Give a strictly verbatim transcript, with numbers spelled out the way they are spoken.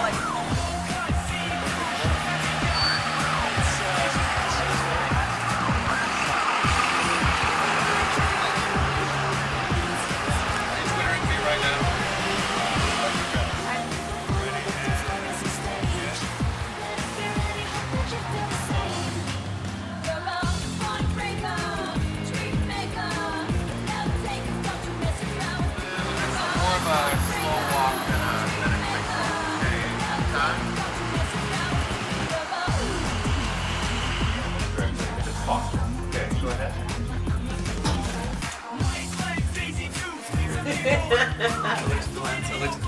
Alex. It looks blunt, it looks